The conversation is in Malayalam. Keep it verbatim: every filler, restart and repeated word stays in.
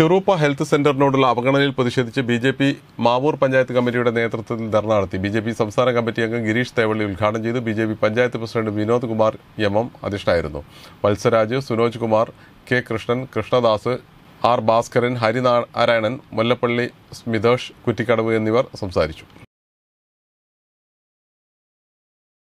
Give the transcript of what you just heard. ചെറൂപ്പ ഹെൽത്ത് സെന്ററിനോടുള്ള അവഗണനയിൽ പ്രതിഷേധിച്ച് B J P Mavoor panchayat കമ്മിറ്റിയുടെ നേതൃത്വത്തിൽ ധർണ നടത്തി. ബി ജെ പി സംസ്ഥാന കമ്മിറ്റി അംഗം ഗിരീഷ് തേവള്ളി ഉദ്ഘാടനം ചെയ്തു. B J P panchayat president Vinod Kumar M M അധ്യക്ഷനായിരുന്നു. വത്സരാജ്, സുനോജ് കുമാർ, കെ കൃഷ്ണൻ, കൃഷ്ണദാസ്, ആർ ഭാസ്കരൻ, ഹരിനാരായണൻ, മുല്ലപ്പള്ളി സ്മിതേഷ് കുറ്റിക്കടവ് എന്നിവർ സംസാരിച്ചു.